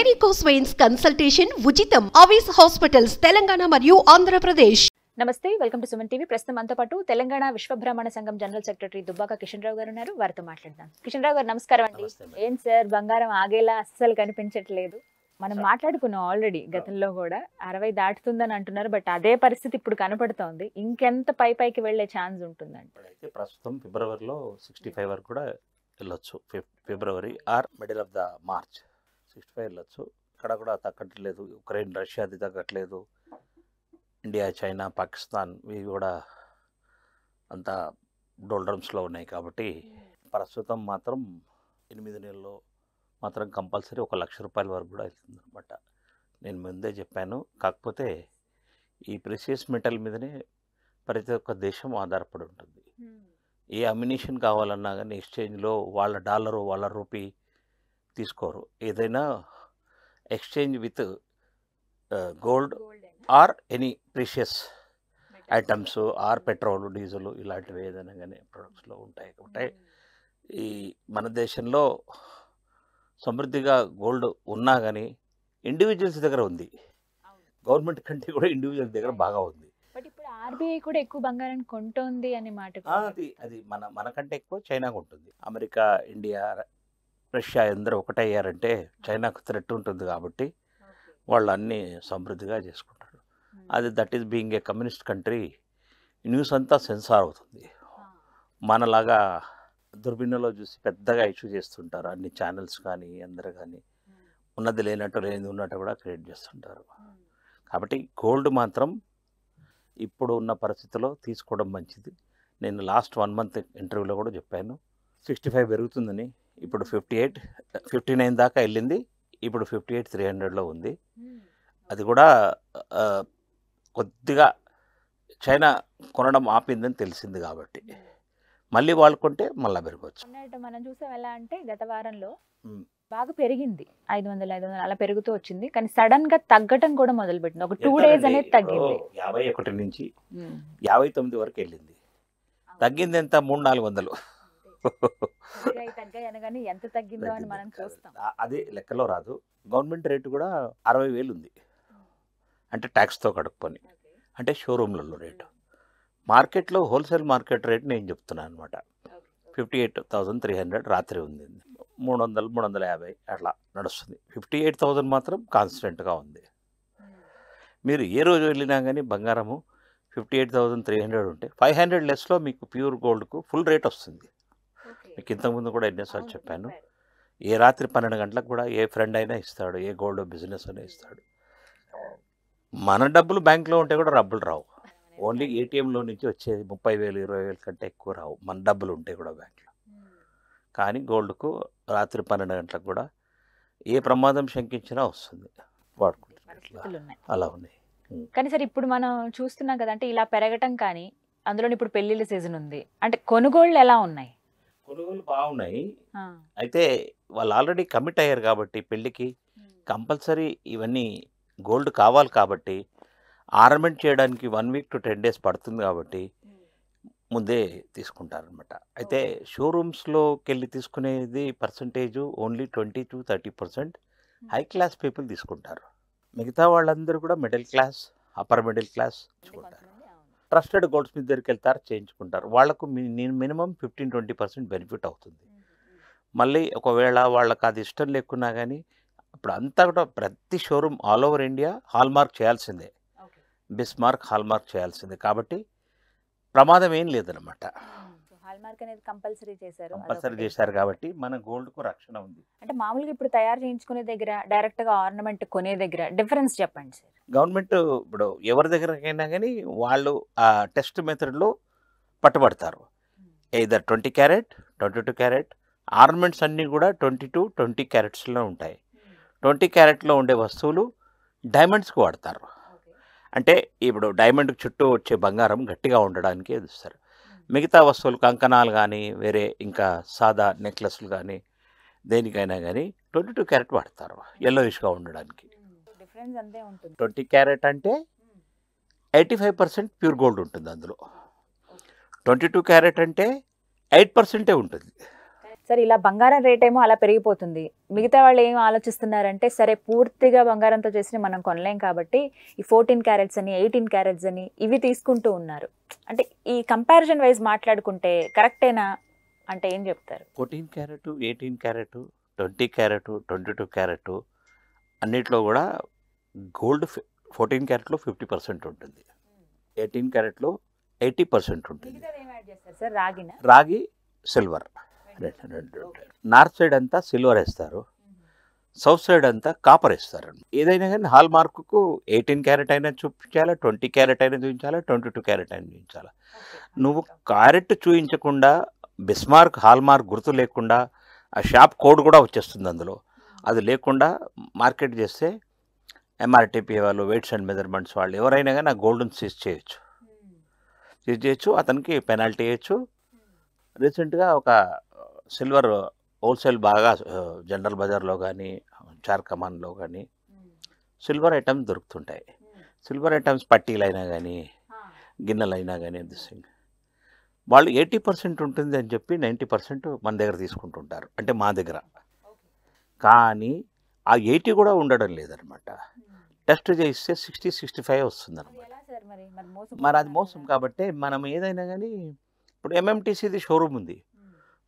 Varicose Veins Consultation Uchitam. Avis Hospitals, Telangana Mariyu, Andhra Pradesh. Namaste, welcome to Suman TV. Prashant Manthapatu, Telangana Vishwabhraamana Sangam General Secretary Dubbaka Kishanrao Gargonaru vartho maatladam. Kishanrao garu namaskaram andi. Em sir bangaram aagela assalu kanipinchatledu. మనం మాట్లాడుకున్నాం already గతంలో కూడా 60 దాటుతుందని అంటున్నారు but అదే పరిస్థితి ఇప్పుడు కనబడుతోంది ఇంకెంత పైకి వెళ్ళే ఛాన్స్ ఉంటుందంట అయితే ప్రస్తుతం ఫిబ్రవరిలో 65 వరకు కూడా వెళ్ళొచ్చు February or middle of the March 65 వెళ్ళొచ్చు ఇక్కడ కూడా తగ్గట్లేదు ఉక్రెయిన్ రష్యా అది తగ్గట్లేదు ఇండియా చైనా పాకిస్తాన్ ఇవి కూడా అంత డోల్డ్రమ్స్ లో ఉన్నాయి కాబట్టి ప్రస్తుతం మాత్రం 8 నెలల్లో మాత్రం కంపల్సరీ 1 లక్ష రూపాయల వరకు కూడా అవుతుందన్నమాట నేను ముందే చెప్పాను కాకపోతే ఈ ప్రెషియస్ మెటల్ మీదనే ప్రతి ఒక్క దేశం ఆధారపడి ఉంటుంది ఏ అమ్యునిషన్ కావాలన్నా గాని ఎక్స్చేంజ్ లో వాళ్ళ డాలర్ వాళ్ళ రూపీ తీసుకోరు ఏదైనా exchange with gold or any precious items or petrol diesel ఇలాంటివి ఏదైనా గాని ప్రొడక్ట్స్ లో ఉంటాయి కాబట్టి ఈ మన దేశంలో సమృద్ధిగా గోల్డ్ ఉన్నా గాని ఇండివిడ్యువల్స్ దగ్గర ఉంది గవర్నమెంట్ కంటే కూడా ఇండివిడ్యువల్ దగ్గర బాగా ఉంది బట్ ఇప్పుడు ఆర్బీఐ కూడా ఎక్కువ బంగారం కొంటోంది అనే మాట అది అది మనకంటే ఎక్కువ చైనా కొంటుంది అమెరికా ఇండియా రష్యా అందరూ ఒకటయ్యారంటే చైనాకు థ్రెట్ ఉంటుంది కాబట్టి వాళ్ళు అన్ని సమృద్ధిగా చేసుకుంటారు అది that is being a communist country news అంతా సెన్సార్ అవుతుంది మనలాగా దుర్బిన్నలో చూసి పెద్దగా ఇష్యూ చేస్తుంటారు అన్ని ఛానల్స్ కానీ అందరూ కానీ ఉన్నది లేనట్టు లేనిది ఉన్నట్టు కూడా క్రియేట్ చేస్తుంటారు కాబట్టి గోల్డ్ మాత్రం ఇప్పుడు ఉన్న పరిస్థితిలో తీసుకోవడం మంచిది నేను లాస్ట్ 1 మంత్ ఇంటర్వ్యూలో కూడా చెప్పాను 65 పెరుగుతుందని ఇప్పుడు 58 59 దాకా వెళ్ళింది ఇప్పుడు 58 300లో ఉంది అది కూడా కొద్దిగా చైనా కొనడం ఆపిందని తెలిసింది కాబట్టి మళ్ళీ వాళ్ళకుంటే మళ్ళీ పెరగవచ్చు అన్నట్టు మనం చూసాం ఎలా అంటే గత వారంలో బాగా పెరిగింది 500 అలా పెరుగుతూ వచ్చింది కానీ సడన్ గా తగ్గటం కూడా మొదలుపెట్టింది ఒక 2 డేస్ అనేది తగ్గింది 51 నుంచి 59 వరకు వెళ్ళింది తగ్గింది ఎంత 300-400 తగ్గాయి అనగానే ఎంత తగ్గిందో అని మనం చూస్తాం అదే లెక్కలో రాదు గవర్నమెంట్ రేట్ కూడా 60,000 ఉంది అంటే ట్యాక్స్ తో కడుక్కొని అంటే షోరూమ్లలో రేటు మార్కెట్లో హోల్సేల్ మార్కెట్ రేట్ నేను చెప్తున్నాను అన్నమాట 58,300 రాత్రి ఉంది 300-350 అట్లా నడుస్తుంది 58,000 మాత్రం కాన్స్టెంట్గా ఉంది మీరు ఏ రోజు వెళ్ళినా కానీ బంగారము 58,300 ఉంటే 500 లెస్లో మీకు ప్యూర్ గోల్డ్కు ఫుల్ రేట్ వస్తుంది మీకు ఇంతకుముందు కూడా ఎన్నోసార్లు చెప్పాను ఏ రాత్రి 12 గంటలకు కూడా ఏ ఫ్రెండ్ అయినా ఇస్తాడు ఏ గోల్డ్ బిజినెస్ అయినా ఇస్తాడు మన డబ్బులు బ్యాంక్లో ఉంటే కూడా డబ్బులు రావు ఓన్లీ ఏటీఎంలో నుంచి వచ్చేది 30,000-20,000 కంటే ఎక్కువ రావు మన డబ్బులు ఉంటే కూడా బ్యాంక్లో కానీ గోల్డ్కు రాత్రి 12 గంటలకు కూడా ఏ ప్రమాదం శంకించినా వస్తుంది వాడుకుంటారు అలా ఉన్నాయి కానీ సార్ ఇప్పుడు మనం చూస్తున్నాం కదా అంటే ఇలా పెరగటం కానీ అందులో ఇప్పుడు పెళ్లిళ్ళ సీజన్ ఉంది అంటే కొనుగోళ్ళు ఎలా ఉన్నాయి కొనుగోళ్ళు బాగున్నాయి అయితే వాళ్ళు ఆల్రెడీ కమిట్ అయ్యారు కాబట్టి పెళ్లికి కంపల్సరీ ఇవన్నీ గోల్డ్ కావాలి కాబట్టి ఆర్నమెంట్ చేయడానికి 1 week to 10 days పడుతుంది కాబట్టి ముందే తీసుకుంటారనమాట అయితే షోరూమ్స్లోకి వెళ్ళి తీసుకునేది percentage only 20 to 30% high class people తీసుకుంటారు మిగతా వాళ్ళందరూ కూడా middle class upper middle class తీసుకుంటారు ట్రస్టెడ్ గోల్డ్స్ మీద దగ్గరికి వెళ్తారు చేయించుకుంటారు వాళ్ళకు మినిమం 15-20% బెనిఫిట్ అవుతుంది మళ్ళీ ఒకవేళ వాళ్ళకి అది ఇష్టం లేకున్నా కానీ ఇప్పుడు అంతా కూడా ప్రతి showroom all over India hallmark చేయాల్సిందే బిస్మార్క్ హాల్ మార్క్ చేయాల్సింది కాబట్టి ప్రమాదం ఏం లేదనమాట కంపల్సరీ చేశారు కాబట్టి మన గోల్డ్ కు రక్షణ ఉంది అంటే మామూలుగా ఇప్పుడు తయారు చేయించుకునే దగ్గర డైరెక్ట్ గా ఆర్నమెంట్ కొనే దగ్గర డిఫరెన్స్ చెప్పండి సార్ గవర్నమెంట్ ఇప్పుడు ఎవరి దగ్గరకైనా కానీ వాళ్ళు ఆ టెస్ట్ మెథడ్ లో పట్టుబడతారు ఏదర్ 20 క్యారెట్ 22 క్యారెట్ ఆర్నమెంట్స్ అన్ని కూడా 22-20 క్యారెట్స్ లో ఉంటాయి 20 క్యారెట్ లో ఉండే వస్తువులు డైమండ్స్ కు వాడతారు అంటే ఇప్పుడు డైమండ్ చుట్టూ వచ్చే బంగారం గట్టిగా ఉండడానికి ఇస్తారు మిగతా వస్తువులు కంకణాలు కానీ వేరే ఇంకా సాదా నెక్లెస్లు కానీ దేనికైనా కానీ 22 క్యారెట్ వాడతారు ఎల్లోయిష్గా ఉండడానికి డిఫరెన్స్ అంతే ఉంటుంది 20 క్యారెట్ అంటే 85% ప్యూర్ గోల్డ్ ఉంటుంది అందులో 22 క్యారెట్ అంటే 8% ఉంటుంది సరే ఇలా బంగారం రేట్ ఏమో అలా పెరిగిపోతుంది మిగతా వాళ్ళు ఏమ ఆలోచిస్తున్నారంటే సరే పూర్తిగా బంగారంతో చేసిని మనం కొనలేం కాబట్టి ఈ 14 క్యారెట్స్ అని 18 క్యారెట్స్ అని ఇవి తీసుకుంటూ ఉన్నారు అంటే ఈ కంపారిజన్ వైస్ మాట్లాడుకుంటే కరెక్టేనా అంటే ఏం చెప్తారు 14 క్యారెట్ 18 క్యారెట్ 20 క్యారెట్ 22 క్యారెట్ అన్నిటిలో కూడా గోల్డ్ 14 క్యారెట్ లో 50% ఉంటుంది 18 క్యారెట్ లో 80% ఉంటుంది మిగతా ఏమ యాడ్ చేస్తారు సర్ రాగినా రాగి silver North side anta silver estaru, south side anta copper estaru. Either hallmark 18 carat aina chupichala, 20 carat aina chupichala, 22 carat aina chupichala. Nuvu carat chupinchakunda, Bismarck hallmark gurtu lekunda, a sharp code kuda vachesthundi andulo. Adi lekunda market cheste MRTP vallu, weights and measurements vallu, evaraina gaani golden seize cheyochu. Seize cheyochu, ataniki penalty ichu. Recent ga oka silver wholesale baga general bazar lo gaani char kaman lo gaani silver items dorukutuntayi silver items pattil aina gaani ginnal aina gaani this thing vallu 80% untundi ani cheppi 90% man dagara teeskuntuntaru ante maa dagara kaani aa 80 kuda undadam ledanamata test cheyiste 60 65 vastundi anamata ela sir mari adi mosam kabatte manam edaina gaani ఇప్పుడు MMTC ది showroom ఉంది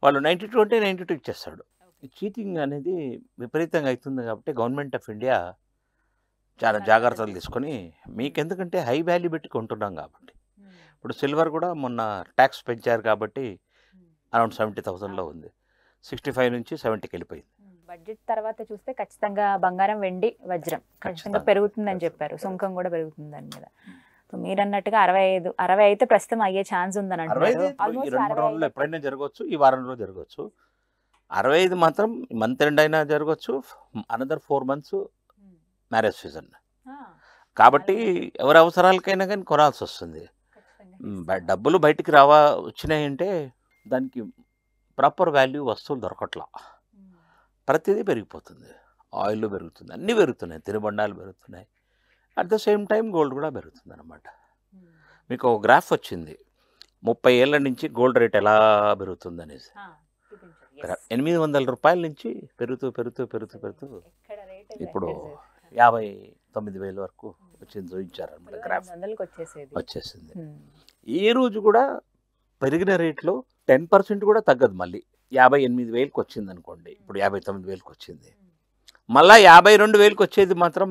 వాళ్ళు 92 అంటే 92 ఇచ్చేస్తాడు cheating అనేది విపరీతంగా అవుతుంది కాబట్టి గవర్నమెంట్ ఆఫ్ ఇండియా చాలా జాగర్తలు తీసుకొని మీకు ఎందుకంటే హై వాల్యూ పెట్టి కొంటున్నాం కాబట్టి ఇప్పుడు సిల్వర్ కూడా మొన్న ట్యాక్స్ పెంచారు కాబట్టి అరౌండ్ 70000 లో ఉంది 65 నుంచి 70 కి వెళ్ళిపోయింది బడ్జెట్ తర్వాత చూస్తే ఖచ్చితంగా బంగారం వెండి వజ్రం ఖచ్చితంగా పెరుగుతుందని చెప్పారు సుంకం కూడా పెరుగుతుంది అని మీద So, you can get a chance to get a almost You can get a chance another 4 months marriage season. Kabatti, But double bite krava, chine then proper value was sold or Prati peripotan, oil berutun, niverutun, tiribandal berutun. At the same time, gold is పెరుగుతుందన్నమాట మీకు ఒక graph వచ్చింది 30 ఏళ్ల నుంచి gold rate ఎలా పెరుగుతుంది అనేది ₹800 నుంచి పెరుగుతూ ఇప్పుడు 59000 వరకు వచ్చింది చూపించారు అన్నమాట గ్రాఫ్ వచ్చేసింది ఈ రోజు కూడా పెరిగిన రేట్ లో 10% కూడా తగ్గదు మళ్ళీ 58000 కి వచ్చింది అనుకోండి ఇప్పుడు 59000 కి వచ్చింది మళ్ళా 52000 కి వచ్చేది మాత్రం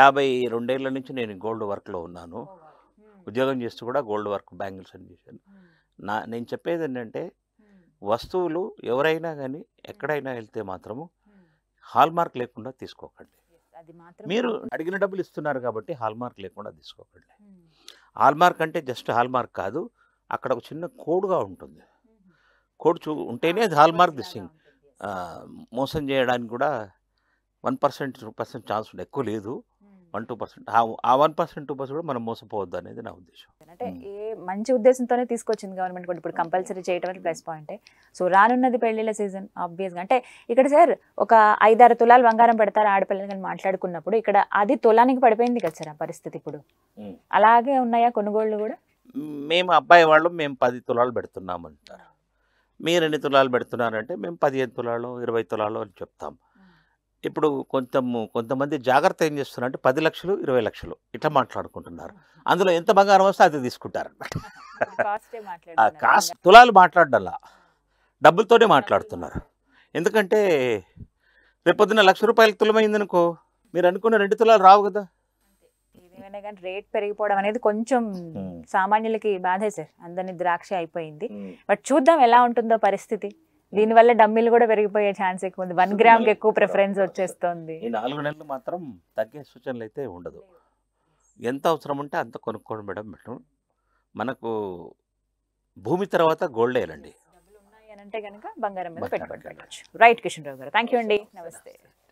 52 ఏళ్ల నుంచి నేను గోల్డ్ వర్క్ లో ఉన్నాను ఉద్యోగం చేస్తూ కూడా గోల్డ్ వర్క్ బ్యాంగిల్స్ అని చేశాను నేను చెప్పేది ఏంటంటే వస్తువులు ఎవరైనా గాని ఎక్కడైనా వెళ్తే మాత్రము హాల్ మార్క్ లేకుండా తీసుకోకండి మీరు అడిగిన డబ్బులు ఇస్తున్నారు కాబట్టి హాల్ మార్క్ లేకుండా తీసుకోకండి హాల్ మార్క్ అంటే జస్ట్ హాల్ మార్క్ కాదు అక్కడ ఒక చిన్న కోడ్ గా ఉంటుంది కోడ్ ఉంటేనే హాల్ మార్క్ దిసింగ్ మోసం చేయడానికి కూడా 1% 2% ఛాన్స్ ఉంది ఎక్కువ లేదు 1-2% ఆ 1% 2% కూడా మనం మోసపోవద్దు అనేది నా ఉద్దేశం అంటే ఏ మంచి ఉద్దేశంతోనే తీసుకొచ్చింది గవర్నమెంట్ కూడా ఇప్పుడు కంపల్సరీ చేయటం ప్లస్ పాయింట్ సో రానున్నది పెళ్ళిళ్ళ సీజన్ ఆబ్వియస్ గా అంటే ఇక్కడ సార్ ఒక 5-6 తులాలు బంగారం పెడతారు ఆడపిల్లలు అని మాట్లాడుకున్నప్పుడు ఇక్కడ అది తులానికి పడిపోయింది కదా సార్ ఆ పరిస్థితి ఇప్పుడు అలాగే ఉన్నాయా కొనుగోళ్ళు కూడా మేము అబ్బాయి వాళ్ళు మేము 10 తులాలు పెడుతున్నాం అంటారు మీరు ఎన్ని తులాలు పెడుతున్నారంటే మేము 15 తులాలు 20 తులాలు అని చెప్తాం ఇప్పుడు కొంతమంది జాగర్త ఏం చేస్తున్నారంటే 10 లక్షలు 20 లక్షలు ఇట్లా మాట్లాడుకుంటున్నారు అందులో ఎంత బంగారం వస్తే అది తీసుకుంటారు కాస్ట్ తులాలు మాట్లాడడంలా డబ్బులతోనే మాట్లాడుతున్నారు ఎందుకంటే రేపొద్దున ₹1,00,000 తులమైందనుకో మీరు అనుకున్న 2 తులాలు రావు కదా ఏమైనా కానీ రేట్ పెరిగిపోవడం అనేది కొంచెం సామాన్యులకి బాధే సార్ అందరినీ ద్రాక్ష అయిపోయింది బట్ చూద్దాం ఎలా ఉంటుందో పరిస్థితి దీని వల్ల డమ్మిలు కూడా పెరిగిపోయే ఛాన్స్ ఎక్కువ ఉంది 1 గ్రామ్ కి ఎక్కువ ప్రిఫరెన్స్ వచ్చేస్తుంది ఈ 4 నెలలు మాత్రం తగ్గే సూచనలు అయితే ఉండదు ఎంత అవసరం ఉంటే అంత కొనుక్కోండి మేడం మనకు భూమి తర్వాత గోల్డ్ వేయాలండి అంటే గనుక బంగారం మీద పెట్టుబడి పెట్టవచ్చు. రైట్ కిషన్ రావు గారు, థాంక్యూ అండి. నమస్తే.